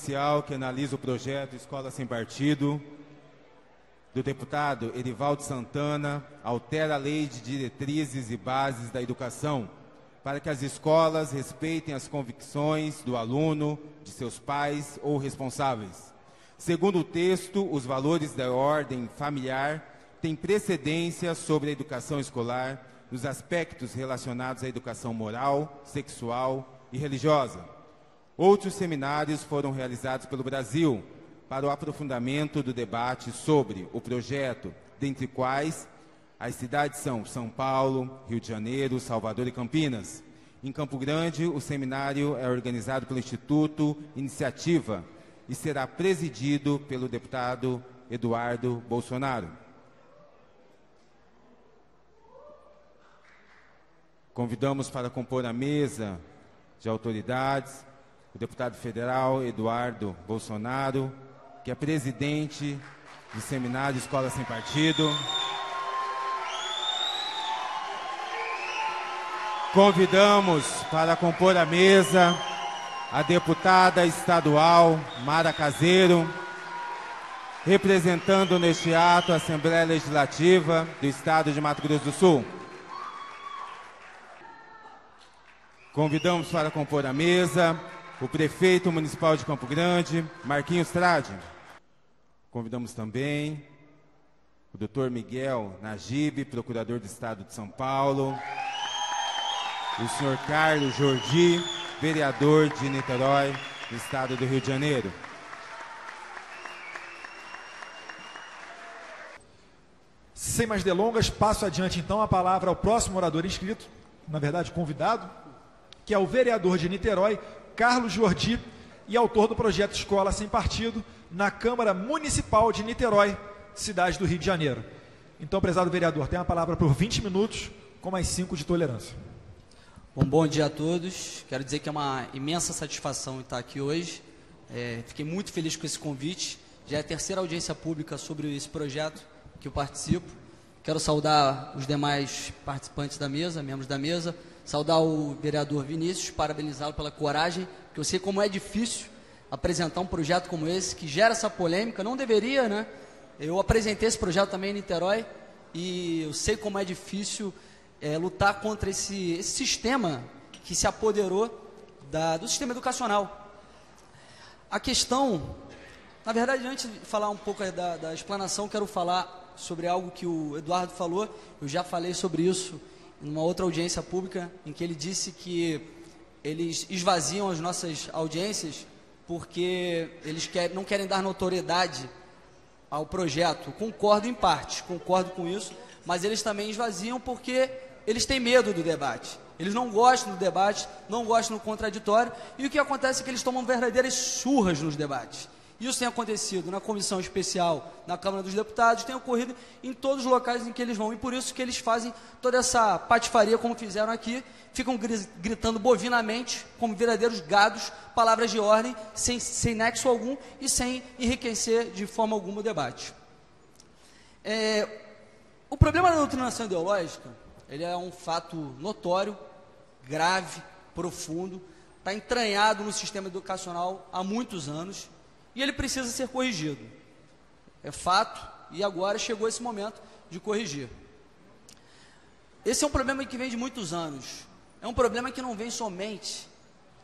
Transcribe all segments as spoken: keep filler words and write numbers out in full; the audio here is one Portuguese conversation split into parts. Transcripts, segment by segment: especial que analisa o projeto Escola Sem Partido, do deputado Erivaldo Santana, altera a Lei de Diretrizes e Bases da Educação para que as escolas respeitem as convicções do aluno, de seus pais ou responsáveis. Segundo o texto, os valores da ordem familiar têm precedência sobre a educação escolar nos aspectos relacionados à educação moral, sexual e religiosa. Outros seminários foram realizados pelo Brasil para o aprofundamento do debate sobre o projeto, dentre quais as cidades são São Paulo, Rio de Janeiro, Salvador e Campinas. Em Campo Grande, o seminário é organizado pelo Instituto Iniciativa e será presidido pelo deputado Eduardo Bolsonaro. Convidamos para compor a mesa de autoridades o deputado federal Eduardo Bolsonaro, que é presidente do Seminário Escola Sem Partido. Convidamos para compor a mesa a deputada estadual Mara Caseiro, representando neste ato a Assembleia Legislativa do Estado de Mato Grosso do Sul. Convidamos para compor a mesa o prefeito municipal de Campo Grande, Marquinhos Tradi. Convidamos também o doutor Miguel Nagib, procurador do Estado de São Paulo, e o senhor Carlos Jordy, vereador de Niterói, do Estado do Rio de Janeiro. Sem mais delongas, passo adiante então a palavra ao próximo orador inscrito, na verdade convidado, que é o vereador de Niterói, Carlos Jordy, e autor do projeto Escola Sem Partido, na Câmara Municipal de Niterói, cidade do Rio de Janeiro. Então, prezado vereador, tem a palavra por vinte minutos, com mais cinco de tolerância. Bom, bom dia a todos. Quero dizer que é uma imensa satisfação estar aqui hoje. É, fiquei muito feliz com esse convite. Já é a terceira audiência pública sobre esse projeto que eu participo. Quero saudar os demais participantes da mesa, membros da mesa, saudar o vereador Vinícius, parabenizá-lo pela coragem, porque eu sei como é difícil apresentar um projeto como esse, que gera essa polêmica, não deveria, né? Eu apresentei esse projeto também em Niterói, e eu sei como é difícil é, lutar contra esse, esse sistema que se apoderou da, do sistema educacional. A questão, na verdade, antes de falar um pouco da, da explanação, quero falar sobre algo que o Eduardo falou, eu já falei sobre isso, numa outra audiência pública, em que ele disse que eles esvaziam as nossas audiências porque eles quer, não querem dar notoriedade ao projeto. Concordo em parte, concordo com isso, mas eles também esvaziam porque eles têm medo do debate. Eles não gostam do debate, não gostam do contraditório, e o que acontece é que eles tomam verdadeiras surras nos debates. Isso tem acontecido na comissão especial, na Câmara dos Deputados, tem ocorrido em todos os locais em que eles vão. E por isso que eles fazem toda essa patifaria, como fizeram aqui, ficam gritando bovinamente, como verdadeiros gados, palavras de ordem, sem, sem nexo algum e sem enriquecer de forma alguma o debate. É, o problema da doutrinação ideológica, ele é um fato notório, grave, profundo, está entranhado no sistema educacional há muitos anos, e ele precisa ser corrigido. É fato, e agora chegou esse momento de corrigir. Esse é um problema que vem de muitos anos. É um problema que não vem somente,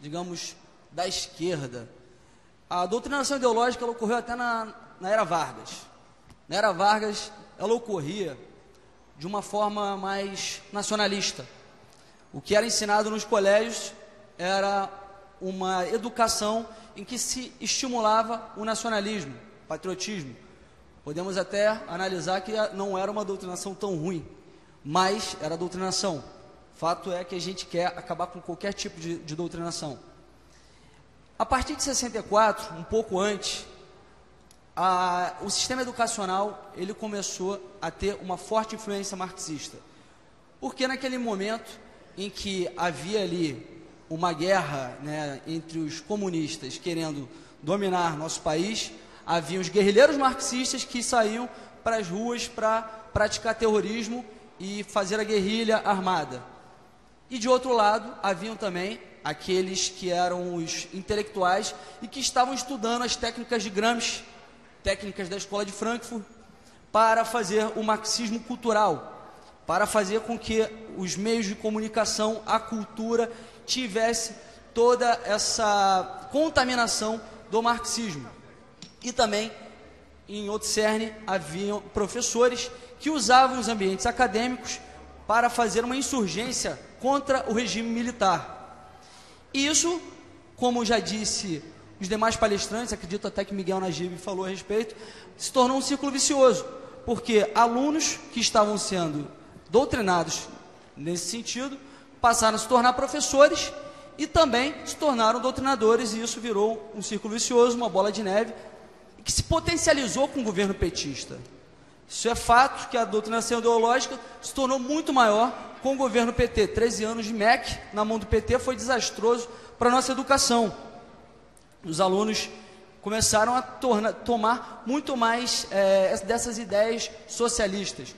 digamos, da esquerda. A doutrinação ideológica ela ocorreu até na, na era Vargas. Na era Vargas, ela ocorria de uma forma mais nacionalista. O que era ensinado nos colégios era uma educação em que se estimulava o nacionalismo, patriotismo. Podemos até analisar que não era uma doutrinação tão ruim, mas era doutrinação. Fato é que a gente quer acabar com qualquer tipo de, de doutrinação. A partir de sessenta e quatro, um pouco antes, a, o sistema educacional ele começou a ter uma forte influência marxista. Porque naquele momento em que havia ali uma guerra, né, entre os comunistas querendo dominar nosso país, havia os guerrilheiros marxistas que saíam para as ruas para praticar terrorismo e fazer a guerrilha armada. E de outro lado, haviam também aqueles que eram os intelectuais e que estavam estudando as técnicas de Gramsci, técnicas da Escola de Frankfurt, para fazer o marxismo cultural, para fazer com que os meios de comunicação, a cultura, tivesse toda essa contaminação do marxismo. E também, em outro cerne, haviam professores que usavam os ambientes acadêmicos para fazer uma insurgência contra o regime militar. E isso, como já disse os demais palestrantes, acredito até que Miguel Nagib falou a respeito, se tornou um círculo vicioso, porque alunos que estavam sendo doutrinados nesse sentido passaram a se tornar professores e também se tornaram doutrinadores, e isso virou um círculo vicioso, uma bola de neve, que se potencializou com o governo petista. Isso é fato, que a doutrinação ideológica se tornou muito maior com o governo P T. treze anos de M E C na mão do P T foi desastroso para a nossa educação. Os alunos começaram a torna, tomar muito mais é, dessas ideias socialistas.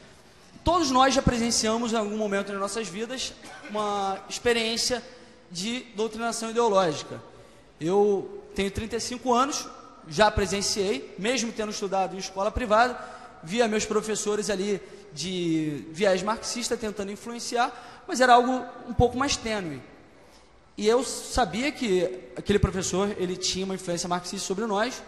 Todos nós já presenciamos em algum momento nas nossas vidas uma experiência de doutrinação ideológica. Eu tenho trinta e cinco anos, já presenciei, mesmo tendo estudado em escola privada, via meus professores ali de viés marxista tentando influenciar, mas era algo um pouco mais tênue. E eu sabia que aquele professor, ele tinha uma influência marxista sobre nós,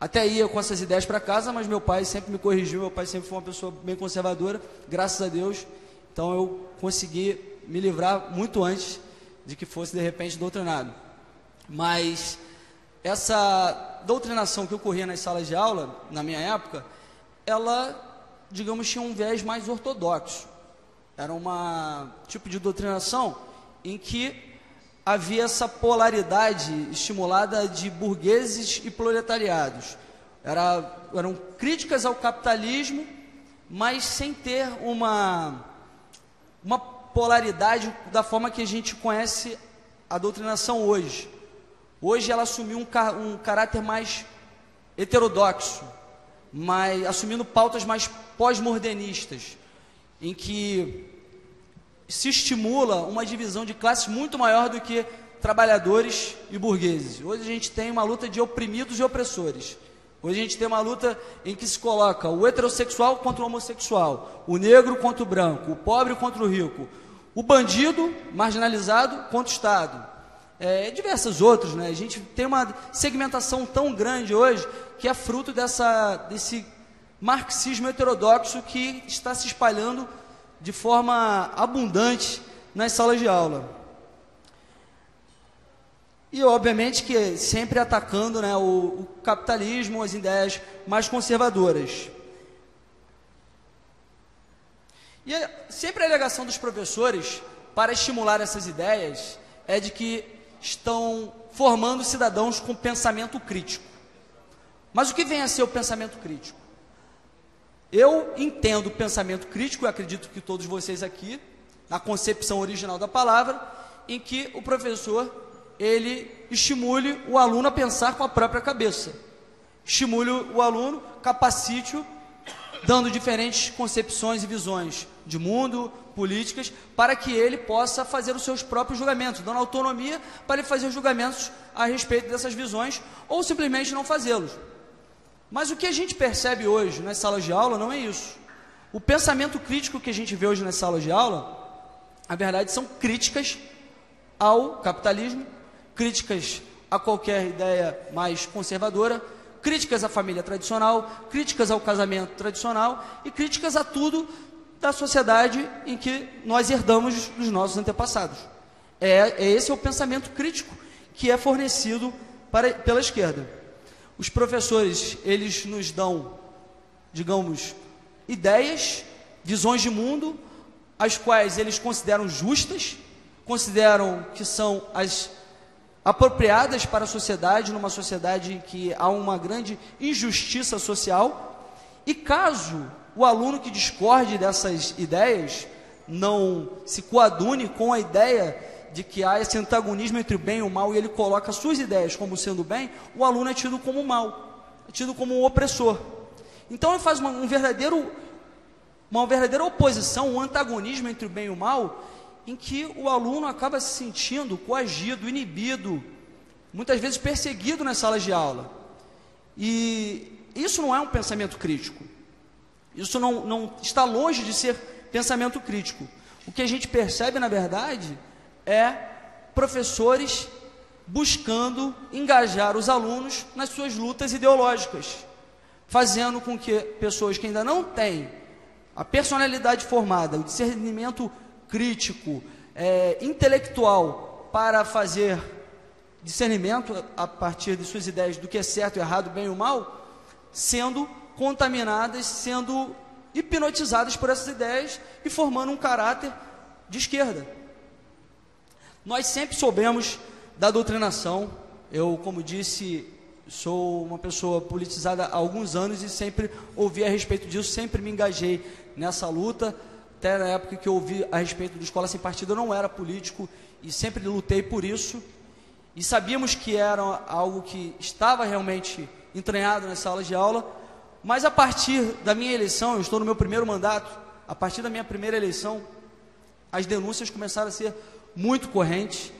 até ia com essas ideias para casa, mas meu pai sempre me corrigiu, meu pai sempre foi uma pessoa bem conservadora, graças a Deus, então eu consegui me livrar muito antes de que fosse, de repente, doutrinado. Mas essa doutrinação que ocorria nas salas de aula, na minha época, ela, digamos, tinha um viés mais ortodoxo. Era uma tipo de doutrinação em que havia essa polaridade estimulada de burgueses e proletariados. Era, eram críticas ao capitalismo, mas sem ter uma, uma polaridade da forma que a gente conhece a doutrinação hoje. Hoje ela assumiu um, car um caráter mais heterodoxo, mas assumindo pautas mais pós-modernistas, em que se estimula uma divisão de classes muito maior do que trabalhadores e burgueses. Hoje a gente tem uma luta de oprimidos e opressores. Hoje a gente tem uma luta em que se coloca o heterossexual contra o homossexual, o negro contra o branco, o pobre contra o rico, o bandido marginalizado contra o Estado. É, diversos outros, né? A gente tem uma segmentação tão grande hoje que é fruto dessa, desse marxismo heterodoxo que está se espalhando de forma abundante nas salas de aula. E, obviamente, que sempre atacando, né, o, o capitalismo, as ideias mais conservadoras. E sempre a alegação dos professores para estimular essas ideias é de que estão formando cidadãos com pensamento crítico. Mas o que vem a ser o pensamento crítico? Eu entendo o pensamento crítico, e acredito que todos vocês aqui, na concepção original da palavra, em que o professor, ele estimule o aluno a pensar com a própria cabeça. Estimule o aluno, capacite-o, dando diferentes concepções e visões de mundo, políticas, para que ele possa fazer os seus próprios julgamentos, dando autonomia para ele fazer julgamentos a respeito dessas visões, ou simplesmente não fazê-los. Mas o que a gente percebe hoje nas salas de aula não é isso. O pensamento crítico que a gente vê hoje nas salas de aula, na verdade, são críticas ao capitalismo, críticas a qualquer ideia mais conservadora, críticas à família tradicional, críticas ao casamento tradicional e críticas a tudo da sociedade em que nós herdamos dos nossos antepassados. É, esse é o pensamento crítico que é fornecido para, pela esquerda. Os professores, eles nos dão, digamos, ideias, visões de mundo, as quais eles consideram justas, consideram que são as apropriadas para a sociedade, numa sociedade em que há uma grande injustiça social, e caso o aluno que discorde dessas ideias não se coadune com a ideia de que há esse antagonismo entre o bem e o mal, e ele coloca suas ideias como sendo bem, o aluno é tido como mal, é tido como um opressor. Então ele faz uma, um verdadeiro, uma verdadeira oposição, um antagonismo entre o bem e o mal, em que o aluno acaba se sentindo coagido, inibido, muitas vezes perseguido nas salas de aula. E isso não é um pensamento crítico. Isso não, não está longe de ser pensamento crítico. O que a gente percebe, na verdade, é professores buscando engajar os alunos nas suas lutas ideológicas, fazendo com que pessoas que ainda não têm a personalidade formada, o discernimento crítico, é, intelectual, para fazer discernimento a partir de suas ideias do que é certo, errado, bem ou mal, sendo contaminadas, sendo hipnotizadas por essas ideias e formando um caráter de esquerda. Nós sempre soubemos da doutrinação. Eu, como disse, sou uma pessoa politizada há alguns anos e sempre ouvi a respeito disso, sempre me engajei nessa luta. Até na época que eu ouvi a respeito do Escola Sem Partido, eu não era político e sempre lutei por isso. E sabíamos que era algo que estava realmente entranhado nas salas de aula, mas a partir da minha eleição, eu estou no meu primeiro mandato, a partir da minha primeira eleição, as denúncias começaram a ser muito correntes,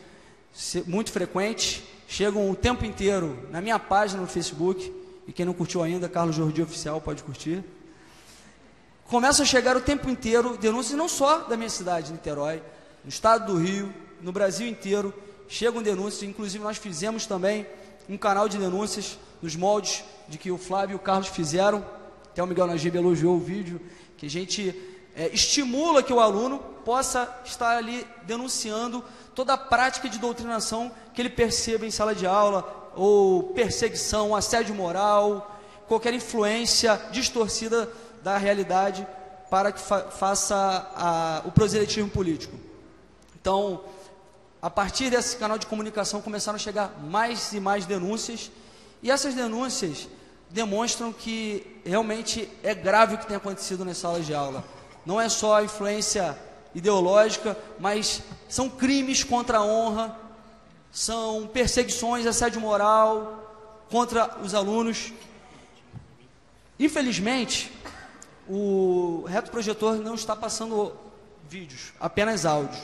muito frequentes, chegam o tempo inteiro na minha página no Facebook, e quem não curtiu ainda, Carlos Jordy Oficial, pode curtir. Começam a chegar o tempo inteiro denúncias não só da minha cidade, Niterói, no estado do Rio, no Brasil inteiro, chegam denúncias, inclusive nós fizemos também um canal de denúncias nos moldes de que o Flávio e o Carlos fizeram, até o Miguel Nagib elogiou o vídeo, que a gente é, estimula que o aluno possa estar ali denunciando toda a prática de doutrinação que ele perceba em sala de aula, ou perseguição, assédio moral, qualquer influência distorcida da realidade para que fa faça a, o proselitismo político. Então, a partir desse canal de comunicação começaram a chegar mais e mais denúncias, e essas denúncias demonstram que realmente é grave o que tem acontecido nas salas de aula. Não é só a influência ideológica, mas são crimes contra a honra, são perseguições, assédio moral contra os alunos. Infelizmente, o retroprojetor não está passando vídeos, apenas áudios.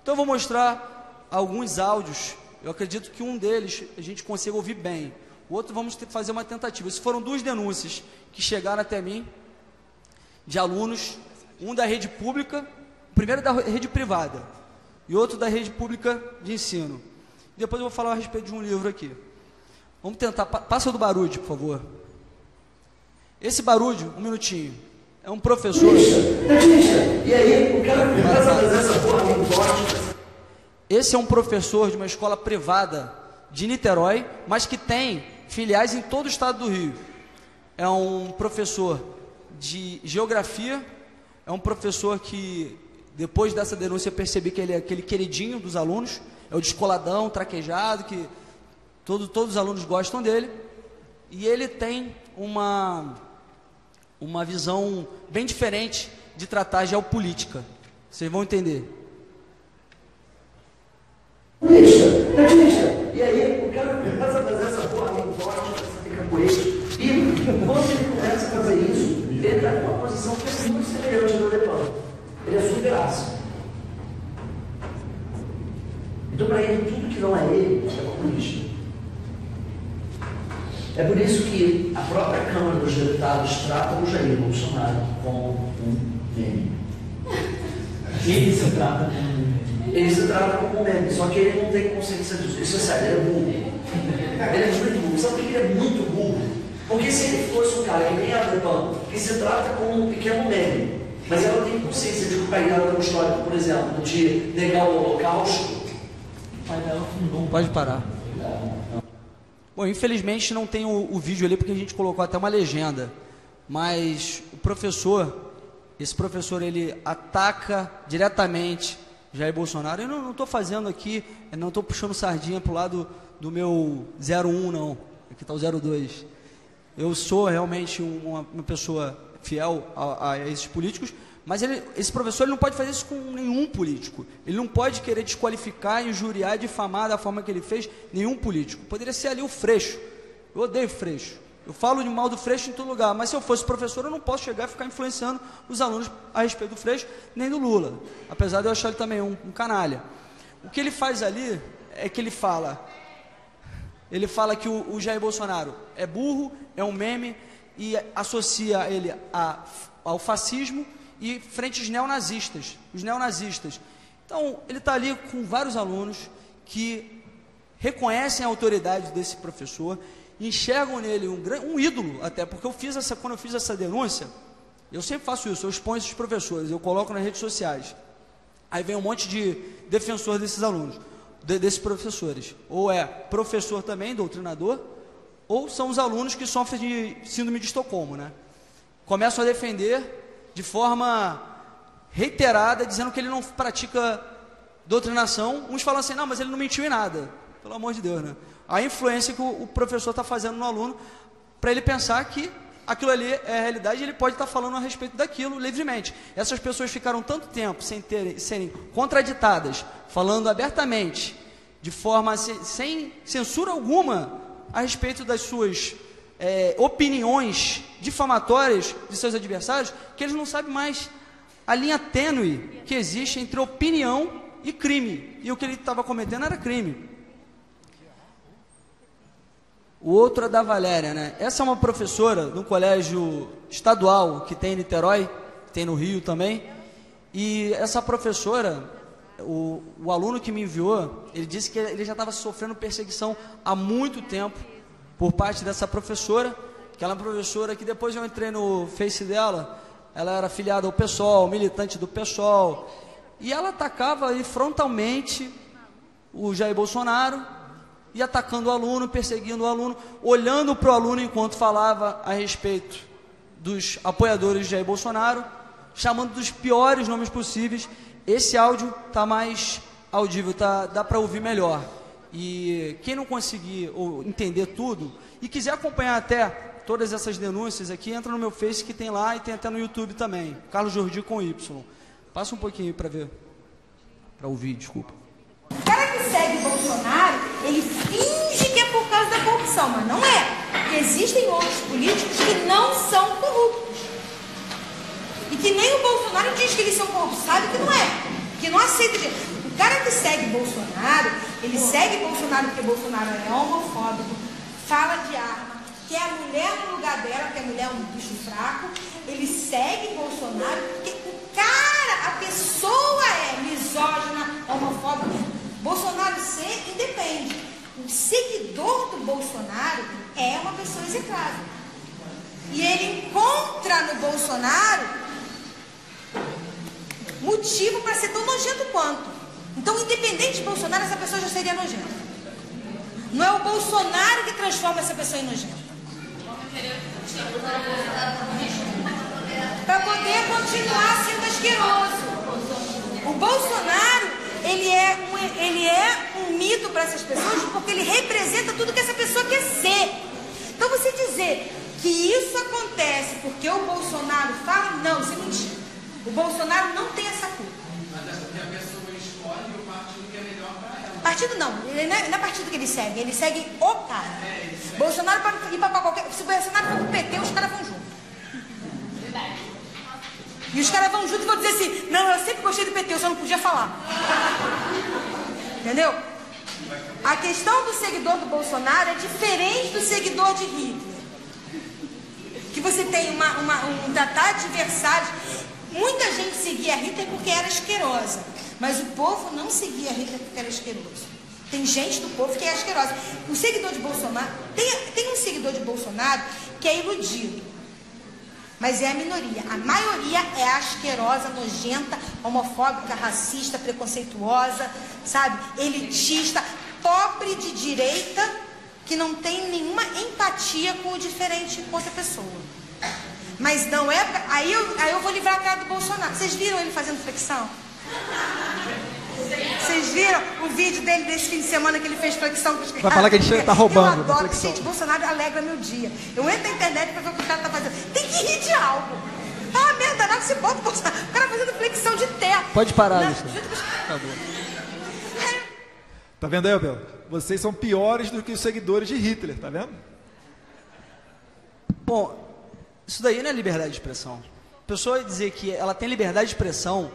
Então eu vou mostrar alguns áudios, eu acredito que um deles a gente consiga ouvir bem. O outro vamos ter que fazer uma tentativa. Essas foram duas denúncias que chegaram até mim, de alunos, um da rede pública, o primeiro da rede privada, e outro da rede pública de ensino. Depois eu vou falar a respeito de um livro aqui. Vamos tentar, passa do barulho, por favor. Esse barulho, um minutinho, é um professor... E aí, o cara essa Esse é um professor de uma escola privada de Niterói, mas que tem filiais em todo o estado do Rio. É um professor de geografia, é um professor que, depois dessa denúncia, eu percebi que ele é aquele queridinho dos alunos, é o descoladão, traquejado, que todo, todos os alunos gostam dele, e ele tem uma, uma visão bem diferente de tratar geopolítica. Vocês vão entender. E aí, o cara começa a fazer essa porra de bote, de capoeira, e quando ele começa a fazer isso, ele está com uma posição que é muito semelhante ao alemão. Ele é super ácido. Então, para ele, tudo que não é ele é populista. É por isso que a própria Câmara dos Deputados trata o Jair Bolsonaro como um meme. Ele se trata como um meme. Ele se trata como um meme, só que ele não tem consciência disso. Isso é sério, ele é burro. Ele é muito burro. Sabe por que ele é muito burro? Porque se ele fosse um cara que nem abre pão, que se trata como um pequeno meme, mas ela tem consciência de que o pai dela tem um histórico, por exemplo, de negar o Holocausto, o pai dela não pode parar. Bom, infelizmente não tem o, o vídeo ali porque a gente colocou até uma legenda, mas o professor, esse professor, ele ataca diretamente Jair Bolsonaro. Eu não estou fazendo aqui, eu não estou puxando sardinha para o lado do meu zero um, não. Aqui está o zero dois. Eu sou realmente uma, uma pessoa fiel a, a esses políticos, mas ele, esse professor ele não pode fazer isso com nenhum político. Ele não pode querer desqualificar, injuriar, difamar da forma que ele fez nenhum político. Poderia ser ali o Freixo. Eu odeio Freixo. Eu falo de mal do Freixo em todo lugar, mas se eu fosse professor, eu não posso chegar e ficar influenciando os alunos a respeito do Freixo, nem do Lula, apesar de eu achar ele também um, um canalha. O que ele faz ali é que ele fala, ele fala que o, o Jair Bolsonaro é burro, é um meme, e associa ele a, ao fascismo e frentes neonazistas, os neonazistas. Então, ele está ali com vários alunos que reconhecem a autoridade desse professor, enxergam nele um, um ídolo até, porque eu fiz essa, quando eu fiz essa denúncia, eu sempre faço isso, eu exponho esses professores, eu coloco nas redes sociais, aí vem um monte de defensor desses alunos, de, desses professores, ou é professor também, doutrinador, ou são os alunos que sofrem de síndrome de Estocolmo, né? Começam a defender de forma reiterada, dizendo que ele não pratica doutrinação, uns falam assim, não, mas ele não mentiu em nada, pelo amor de Deus, né? A influência que o professor está fazendo no aluno, para ele pensar que aquilo ali é a realidade e ele pode estar tá falando a respeito daquilo livremente. Essas pessoas ficaram tanto tempo sem terem, serem contraditadas, falando abertamente, de forma sem, sem censura alguma, a respeito das suas é, opiniões difamatórias de seus adversários, que eles não sabem mais a linha tênue que existe entre opinião e crime. E o que ele estava cometendo era crime. O outro é da Valéria, né? Essa é uma professora de um colégio estadual que tem em Niterói, tem no Rio também. E essa professora, o, o aluno que me enviou, ele disse que ele já estava sofrendo perseguição há muito tempo por parte dessa professora, que ela é uma professora que depois eu entrei no Face dela, ela era afiliada ao P SOL, militante do P SOL, e ela atacava aí frontalmente o Jair Bolsonaro, e atacando o aluno, perseguindo o aluno, olhando para o aluno enquanto falava a respeito dos apoiadores de Jair Bolsonaro, chamando dos piores nomes possíveis. Esse áudio está mais audível, tá, dá para ouvir melhor. E quem não conseguir ou entender tudo, e quiser acompanhar até todas essas denúncias aqui, entra no meu Face que tem lá e tem até no YouTube também, Carlos Jordy com Y. Passa um pouquinho para ver, para ouvir, desculpa. O cara que segue Bolsonaro, ele finge que é por causa da corrupção, mas não é. Porque existem outros políticos que não são corruptos. E que nem o Bolsonaro diz que eles são corruptos, sabe que não é. Que não aceita. O cara que segue Bolsonaro, ele segue Bolsonaro porque Bolsonaro é homofóbico, fala de arma, quer a mulher no lugar dela, porque a mulher é um bicho fraco. Ele segue Bolsonaro porque o cara, a pessoa é misógina, homofóbica. Bolsonaro ser independe. O seguidor do Bolsonaro é uma pessoa execrável. E ele encontra no Bolsonaro motivo para ser tão nojento quanto. Então, independente de Bolsonaro, essa pessoa já seria nojenta. Não é o Bolsonaro que transforma essa pessoa em nojenta. Para poder continuar sendo asqueroso. O Bolsonaro... Ele é, um, ele é um mito para essas pessoas porque ele representa tudo que essa pessoa quer ser. Então você dizer que isso acontece porque o Bolsonaro fala, não, isso é mentira. O Bolsonaro não tem essa culpa. Mas é porque a pessoa escolhe o partido que é melhor para ela. Partido não, ele não é, não é partido que ele segue, ele segue o cara. É, ele segue. Bolsonaro para ir para qualquer. Se o Bolsonaro for pro P T, os caras vão juntos. E os caras vão junto e vão dizer assim, não, eu sempre gostei do P T, eu só não podia falar. Entendeu? A questão do seguidor do Bolsonaro é diferente do seguidor de Hitler. Que você tem uma, uma, um tratado de adversários. Muita gente seguia Hitler porque era asquerosa. Mas o povo não seguia Hitler porque era asqueroso. Tem gente do povo que é asquerosa. O seguidor de Bolsonaro... Tem, tem um seguidor de Bolsonaro que é iludido. Mas é a minoria. A maioria é asquerosa, nojenta, homofóbica, racista, preconceituosa, sabe? Elitista, pobre de direita, que não tem nenhuma empatia com o diferente, com outra pessoa. Mas não é... Aí eu, aí eu vou livrar a cara do Bolsonaro. Vocês viram ele fazendo flexão? Vocês viram o vídeo dele desse fim de semana que ele fez flexão? Vai falar que a gente tá roubando. Eu adoro, gente, Bolsonaro alegra meu dia. Eu entro na internet pra ver o que o cara tá fazendo. Tem que rir de algo. Ah, merda, não, você bota o Bolsonaro. O cara fazendo flexão de terra. Pode parar, não, isso. Acabou. Tá vendo aí, Abel? Vocês são piores do que os seguidores de Hitler, tá vendo? Bom, isso daí não é liberdade de expressão. A pessoa dizer que ela tem liberdade de expressão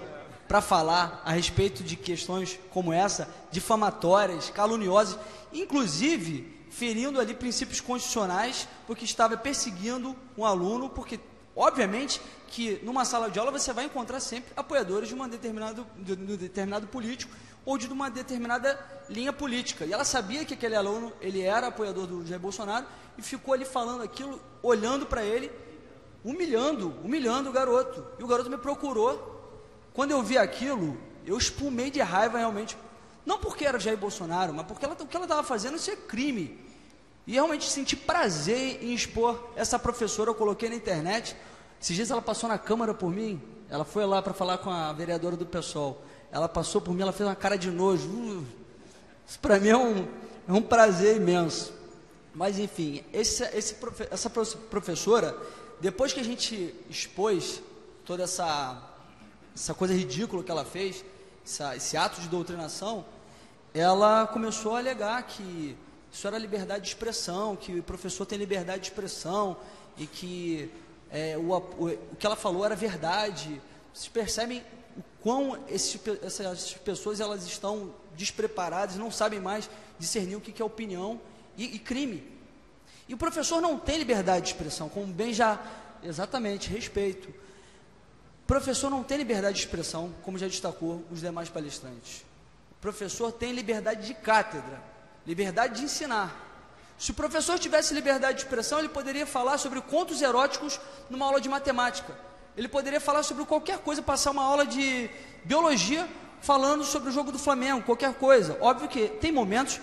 para falar a respeito de questões como essa, difamatórias, caluniosas, inclusive ferindo ali princípios constitucionais, porque estava perseguindo um aluno, porque, obviamente, que numa sala de aula você vai encontrar sempre apoiadores de, uma determinado, de, de um determinado político ou de uma determinada linha política. E ela sabia que aquele aluno, ele era apoiador do Jair Bolsonaro e ficou ali falando aquilo, olhando para ele, humilhando, humilhando o garoto. E o garoto me procurou. Quando eu vi aquilo, eu espumei de raiva realmente. Não porque era Jair Bolsonaro, mas porque ela, o que ela estava fazendo, isso é crime. E realmente senti prazer em expor essa professora, eu coloquei na internet. Esses dias ela passou na Câmara por mim, ela foi lá para falar com a vereadora do P SOL. Ela passou por mim, ela fez uma cara de nojo. Uh, isso para mim é um, é um prazer imenso. Mas enfim, esse, esse, essa professora, depois que a gente expôs toda essa... essa coisa ridícula que ela fez, essa, esse ato de doutrinação, ela começou a alegar que isso era liberdade de expressão, que o professor tem liberdade de expressão e que é, o, o, o que ela falou era verdade. Vocês percebem o quão esse, essas pessoas elas estão despreparadas, não sabem mais discernir o que é opinião e, e crime. E o professor não tem liberdade de expressão, como bem já... Exatamente, respeito. Professor não tem liberdade de expressão, como já destacou os demais palestrantes. O professor tem liberdade de cátedra, liberdade de ensinar. Se o professor tivesse liberdade de expressão, ele poderia falar sobre contos eróticos numa aula de matemática. Ele poderia falar sobre qualquer coisa, passar uma aula de biologia falando sobre o jogo do Flamengo, qualquer coisa. Óbvio que tem momentos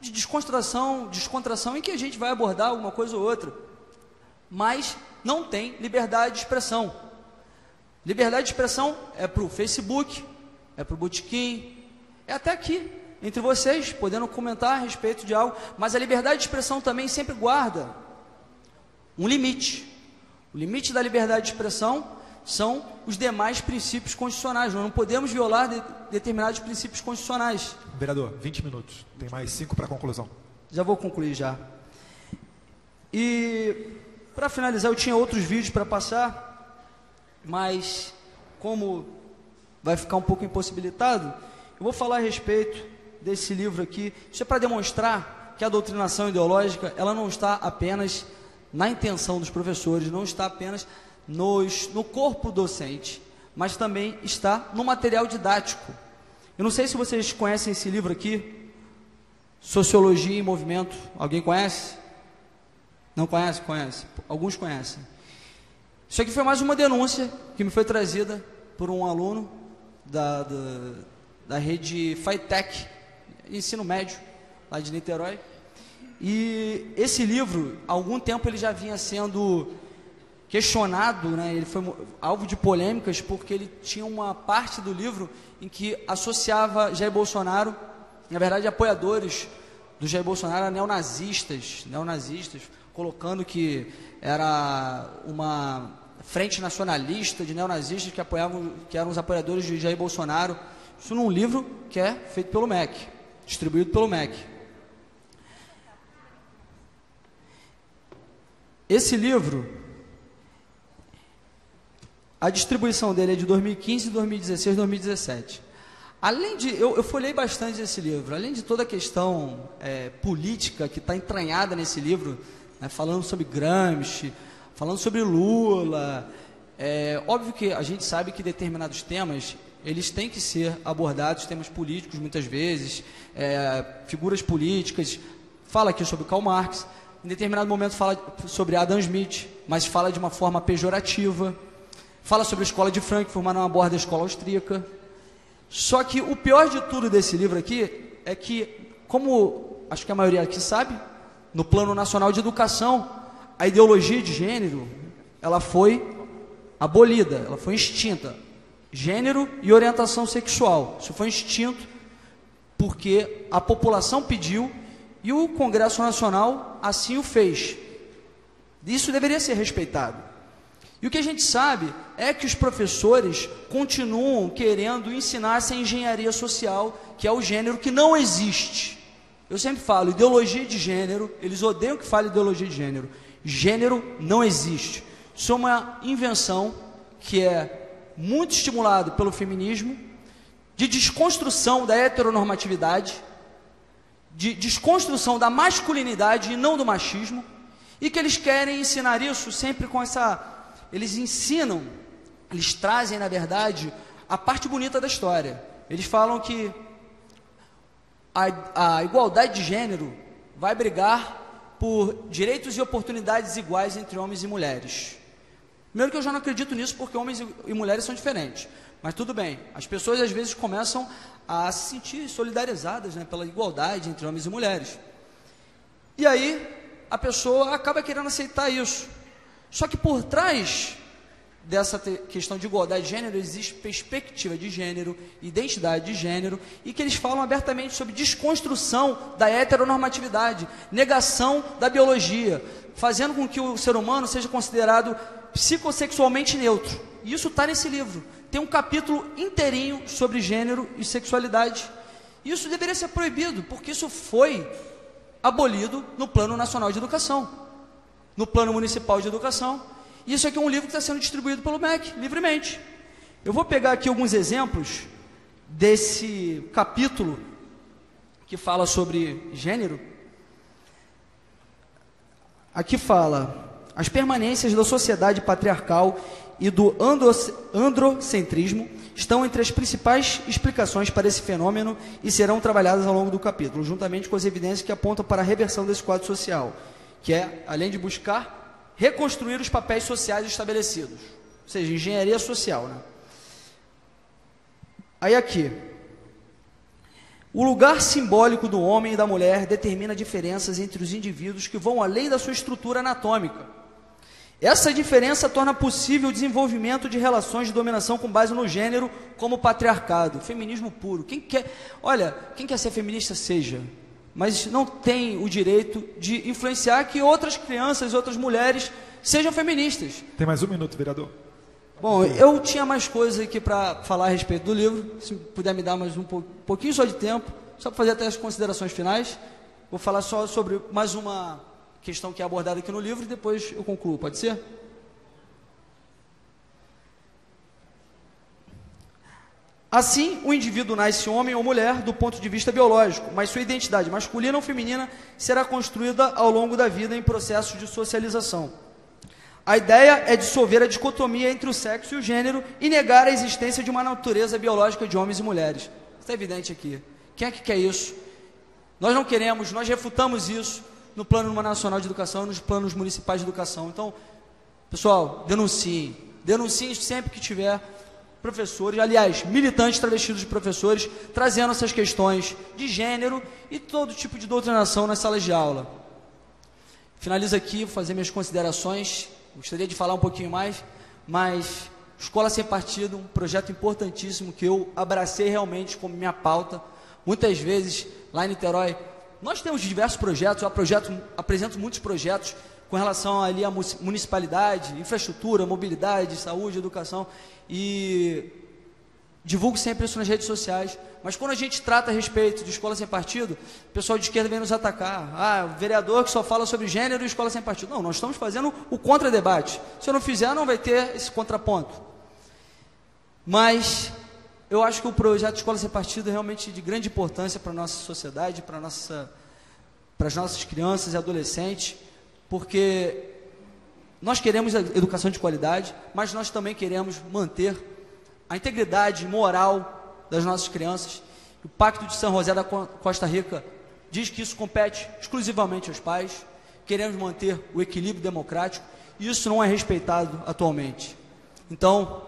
de descontração, descontração em que a gente vai abordar alguma coisa ou outra, mas não tem liberdade de expressão. Liberdade de expressão é para o Facebook, é para o botequim, é até aqui, entre vocês, podendo comentar a respeito de algo, mas a liberdade de expressão também sempre guarda um limite. O limite da liberdade de expressão são os demais princípios constitucionais, nós não podemos violar de, determinados princípios constitucionais. Vereador, vinte minutos, tem mais cinco para a conclusão. Já vou concluir já. E, para finalizar, eu tinha outros vídeos para passar, mas, como vai ficar um pouco impossibilitado, eu vou falar a respeito desse livro aqui. Isso é para demonstrar que a doutrinação ideológica, ela não está apenas na intenção dos professores, não está apenas nos, no corpo docente, mas também está no material didático. Eu não sei se vocês conhecem esse livro aqui, Sociologia em Movimento. Alguém conhece? Não conhece? Conhece. Alguns conhecem. Isso aqui foi mais uma denúncia que me foi trazida por um aluno da, da, da rede FITEC, ensino médio, lá de Niterói. E esse livro, há algum tempo, ele já vinha sendo questionado, né? Ele foi alvo de polêmicas porque ele tinha uma parte do livro em que associava Jair Bolsonaro, na verdade, apoiadores do Jair Bolsonaro a neonazistas, neonazistas, colocando que era uma frente nacionalista de neonazistas que apoiavam, que eram os apoiadores de Jair Bolsonaro. Isso num livro que é feito pelo M E C, distribuído pelo M E C. Esse livro, a distribuição dele é de dois mil e quinze, dois mil e dezesseis, dois mil e dezessete. Além de, eu, eu folhei bastante esse livro, além de toda a questão é, política que está entranhada nesse livro, falando sobre Gramsci, falando sobre Lula. É óbvio que a gente sabe que determinados temas, eles têm que ser abordados, temas políticos muitas vezes, é, figuras políticas. Fala aqui sobre Karl Marx, em determinado momento fala sobre Adam Smith, mas fala de uma forma pejorativa. Fala sobre a escola de Frankfurt, mas não aborda a escola austríaca. Só que o pior de tudo desse livro aqui é que, como acho que a maioria aqui sabe, no Plano Nacional de Educação, a ideologia de gênero, ela foi abolida, ela foi extinta. Gênero e orientação sexual. Isso foi extinto porque a população pediu e o Congresso Nacional assim o fez. Isso deveria ser respeitado. E o que a gente sabe é que os professores continuam querendo ensinar essa engenharia social, que é o gênero que não existe. Eu sempre falo, ideologia de gênero, eles odeiam que fale ideologia de gênero. Gênero não existe. Isso é uma invenção que é muito estimulada pelo feminismo, de desconstrução da heteronormatividade, de desconstrução da masculinidade e não do machismo, e que eles querem ensinar isso sempre com essa... Eles ensinam, eles trazem, na verdade, a parte bonita da história. Eles falam que a, a igualdade de gênero vai brigar por direitos e oportunidades iguais entre homens e mulheres. Primeiro que eu já não acredito nisso, porque homens e, e mulheres são diferentes. Mas tudo bem, as pessoas às vezes começam a se sentir solidarizadas, né, pela igualdade entre homens e mulheres. E aí a pessoa acaba querendo aceitar isso. Só que por trás dessa questão de igualdade de gênero existe perspectiva de gênero, identidade de gênero, e que eles falam abertamente sobre desconstrução da heteronormatividade, negação da biologia, fazendo com que o ser humano seja considerado psicossexualmente neutro. E isso está nesse livro. Tem um capítulo inteirinho sobre gênero e sexualidade. Isso deveria ser proibido, porque isso foi abolido no Plano Nacional de Educação, no Plano Municipal de Educação. Isso aqui é um livro que está sendo distribuído pelo M E C, livremente. Eu vou pegar aqui alguns exemplos desse capítulo que fala sobre gênero. Aqui fala: as permanências da sociedade patriarcal e do androcentrismo estão entre as principais explicações para esse fenômeno e serão trabalhadas ao longo do capítulo, juntamente com as evidências que apontam para a reversão desse quadro social, que é, além de buscar reconstruir os papéis sociais estabelecidos, ou seja, engenharia social, né? Aí aqui, o lugar simbólico do homem e da mulher determina diferenças entre os indivíduos que vão além da sua estrutura anatômica. Essa diferença torna possível o desenvolvimento de relações de dominação com base no gênero, como o patriarcado. Feminismo puro. Quem quer, olha, quem quer ser feminista, seja, mas não tem o direito de influenciar que outras crianças, outras mulheres sejam feministas. Tem mais um minuto, vereador. Bom, eu tinha mais coisas aqui para falar a respeito do livro, se puder me dar mais um pouquinho só de tempo, só para fazer até as considerações finais. Vou falar só sobre mais uma questão que é abordada aqui no livro e depois eu concluo, pode ser? Assim, o indivíduo nasce homem ou mulher do ponto de vista biológico, mas sua identidade masculina ou feminina será construída ao longo da vida em processos de socialização. A ideia é dissolver a dicotomia entre o sexo e o gênero e negar a existência de uma natureza biológica de homens e mulheres. Isso está evidente aqui. Quem é que quer isso? Nós não queremos, nós refutamos isso no Plano Nacional de Educação e nos planos municipais de educação. Então, pessoal, denunciem. Denunciem sempre que tiver professores, aliás, militantes travestidos de professores, trazendo essas questões de gênero e todo tipo de doutrinação nas salas de aula. Finalizo aqui, vou fazer minhas considerações, gostaria de falar um pouquinho mais, mas Escola Sem Partido, um projeto importantíssimo que eu abracei realmente como minha pauta. Muitas vezes, lá em Niterói, nós temos diversos projetos, eu projeto, apresento muitos projetos com relação ali à municipalidade, infraestrutura, mobilidade, saúde, educação, e divulgo sempre isso nas redes sociais. Mas quando a gente trata a respeito de Escola Sem Partido, o pessoal de esquerda vem nos atacar. Ah, o vereador que só fala sobre gênero e Escola Sem Partido. Não, nós estamos fazendo o contra-debate. Se eu não fizer, não vai ter esse contraponto. Mas eu acho que o projeto Escola Sem Partido é realmente de grande importância para a nossa sociedade, para, a nossa, para as nossas crianças e adolescentes, porque nós queremos a educação de qualidade, mas nós também queremos manter a integridade moral das nossas crianças. O Pacto de São José da Costa Rica diz que isso compete exclusivamente aos pais. Queremos manter o equilíbrio democrático e isso não é respeitado atualmente. Então,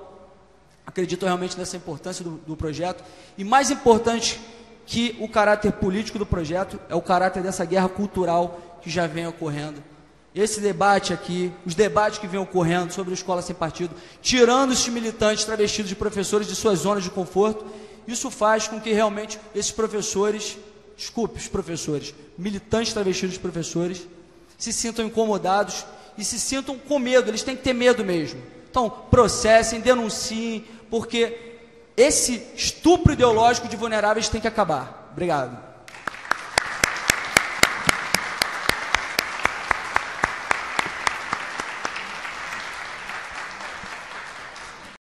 acredito realmente nessa importância do, do projeto. E mais importante que o caráter político do projeto é o caráter dessa guerra cultural que já vem ocorrendo. Esse debate aqui, os debates que vêm ocorrendo sobre a Escola Sem Partido, tirando esses militantes travestidos de professores de suas zonas de conforto, isso faz com que realmente esses professores, desculpe, os professores, militantes travestidos de professores, se sintam incomodados e se sintam com medo, eles têm que ter medo mesmo. Então, processem, denunciem, porque esse estupro ideológico de vulneráveis tem que acabar. Obrigado.